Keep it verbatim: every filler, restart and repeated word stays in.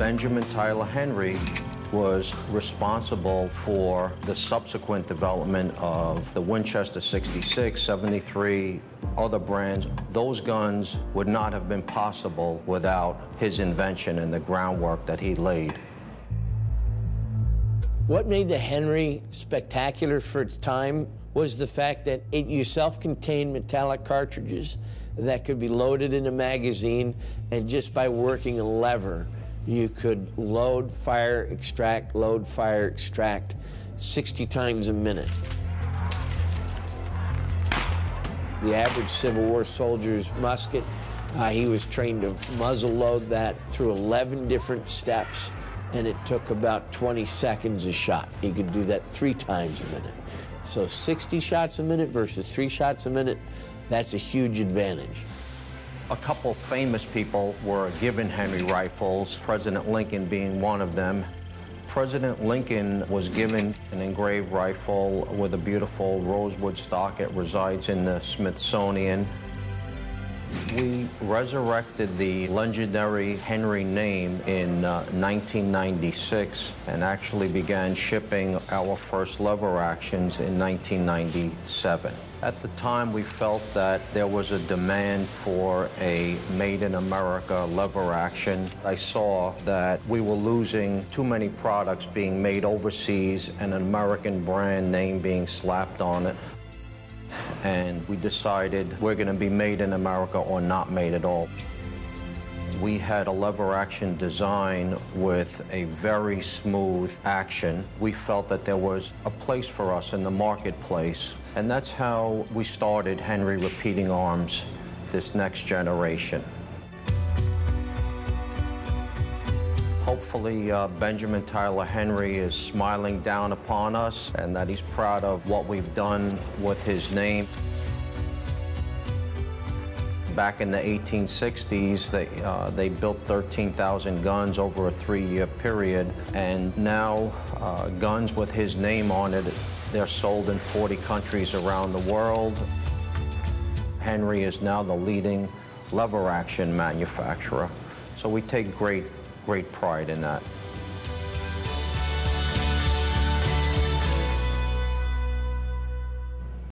Benjamin Tyler Henry was responsible for the subsequent development of the Winchester sixty-six, seventy-three, other brands. Those guns would not have been possible without his invention and the groundwork that he laid. What made the Henry spectacular for its time was the fact that it used self-contained metallic cartridges that could be loaded in a magazine, and just by working a lever, you could load, fire, extract, load, fire, extract sixty times a minute. The average Civil War soldier's musket, uh, he was trained to muzzle load that through eleven different steps, and it took about twenty seconds a shot. He could do that three times a minute. So sixty shots a minute versus three shots a minute, that's a huge advantage. A couple famous people were given Henry rifles, President Lincoln being one of them. President Lincoln was given an engraved rifle with a beautiful rosewood stock. It resides in the Smithsonian. We resurrected the legendary Henry name in uh, nineteen ninety-six and actually began shipping our first lever actions in nineteen ninety-seven. At the time, we felt that there was a demand for a Made in America lever action. I saw that we were losing too many products being made overseas and an American brand name being slapped on it. And we decided we're going to be made in America or not made at all. We had a lever action design with a very smooth action. We felt that there was a place for us in the marketplace, and that's how we started Henry Repeating Arms, this next generation. Hopefully, uh, Benjamin Tyler Henry is smiling down upon us and that he's proud of what we've done with his name. Back in the eighteen sixties, they, uh, they built thirteen thousand guns over a three-year period, and now uh, guns with his name on it, they're sold in forty countries around the world. Henry is now the leading lever action manufacturer, so we take great Great pride in that.